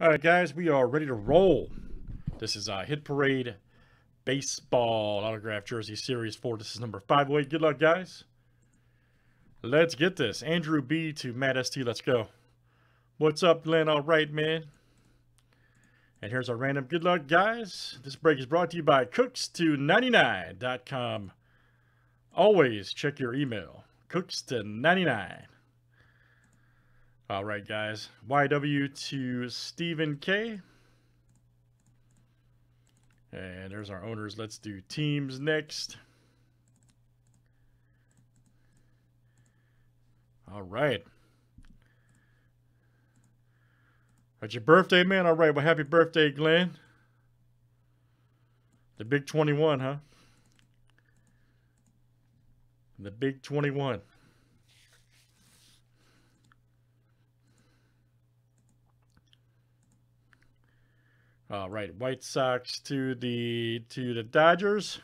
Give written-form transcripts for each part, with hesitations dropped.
All right, guys, we are ready to roll. This is Hit Parade Baseball Autograph Jersey Series 4. This is number 508. Good luck, guys. Let's get this. Andrew B. to Matt ST. Let's go. What's up, Glenn? All right, man. And here's our random. Good luck, guys. This break is brought to you by Cooks to 99.com. Always check your email. Cooks to 99. All right, guys. YW to Stephen K. And there's our owners. Let's do teams next. All right. That's your birthday, man. All right. Well, happy birthday, Glenn. The big 21, huh? The big 21. All right, White Sox to the Dodgers.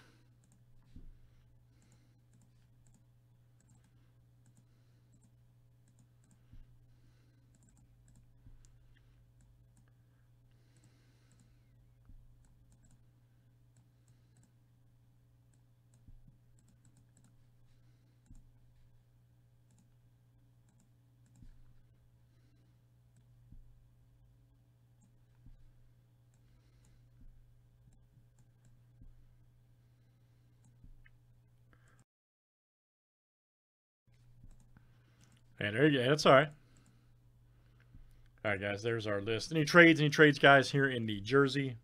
And there you go. That's all right. All right, guys. There's our list. Any trades, guys, here in the jersey?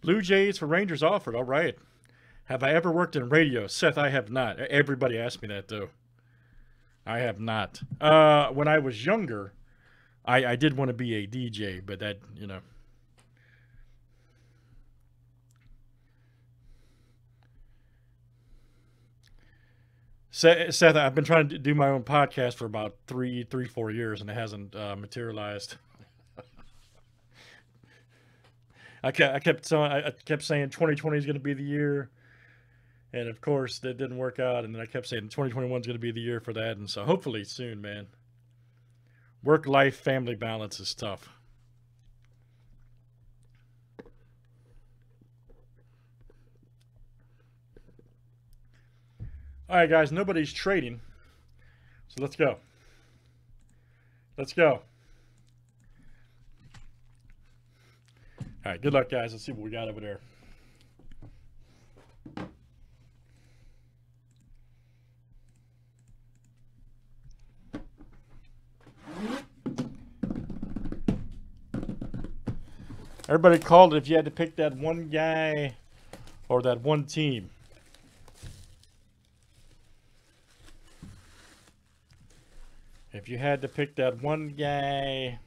Blue Jays for Rangers offered. All right. Have I ever worked in radio? Seth, I have not. Everybody asked me that, though. I have not. When I was younger, I did want to be a DJ, but that, you know. Seth, I've been trying to do my own podcast for about three, 4 years, and it hasn't materialized. I kept saying 2020 is going to be the year, and of course that didn't work out. And then I kept saying 2021 is going to be the year for that, and so hopefully soon, man. Work-life family balance is tough. All right, guys, nobody's trading, so let's go. Let's go. All right, good luck, guys. Let's see what we got over there. Everybody called it if you had to pick that one guy or that one team. If you had to pick that one guy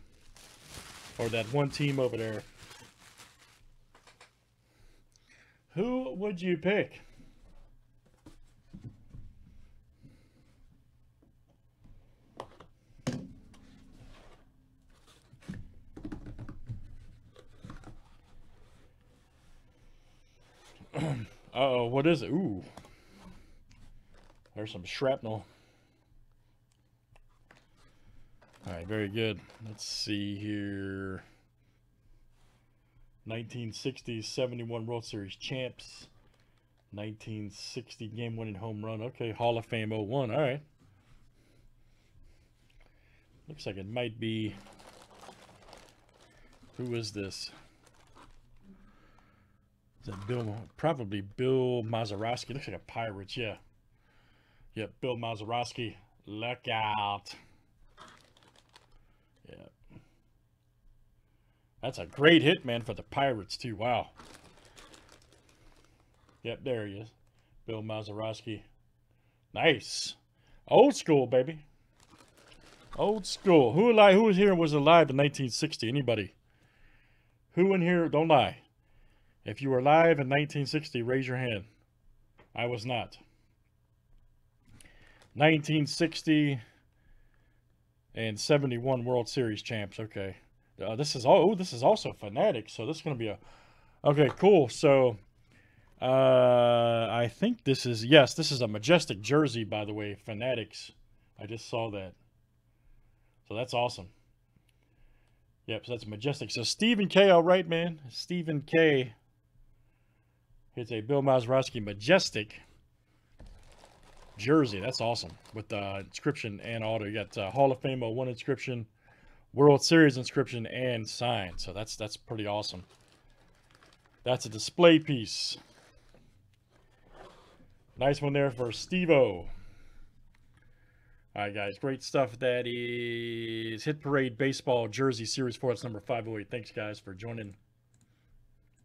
or that one team over there. Who would you pick? Uh-oh, what is it? Ooh. There's some shrapnel. All right, very good. Let's see here. 1960, 71 World Series champs, 1960 game-winning home run. Okay, Hall of Fame 01, all right. Looks like it might be, who is this? Is that Bill, probably Bill Mazeroski. Looks like a Pirate, yeah. Yep, Bill Mazeroski, look out. Yeah. That's a great hit, man, for the Pirates, too. Wow. Yep, there he is. Bill Mazeroski. Nice. Old school, baby. Old school. Who was here and was alive in 1960? Anybody? Who in here? Don't lie. If you were alive in 1960, raise your hand. I was not. 1960 and 71 World Series champs. Okay. This is also Fanatics, so this is going to be a... Okay, cool. So, I think this is... Yes, this is a Majestic jersey, by the way. Fanatics. I just saw that. So, that's awesome. Yep, so that's Majestic. So, Stephen K, all right, man. Stephen K. It's a Bill Mazeroski Majestic jersey. That's awesome. With the inscription and auto. You got Hall of Fame 01 inscription, World Series inscription, and sign. So that's pretty awesome. That's a display piece. Nice one there for Steve-O. All right, guys. Great stuff. That is Hit Parade Baseball Jersey Series 4. That's number 508. Thanks, guys, for joining.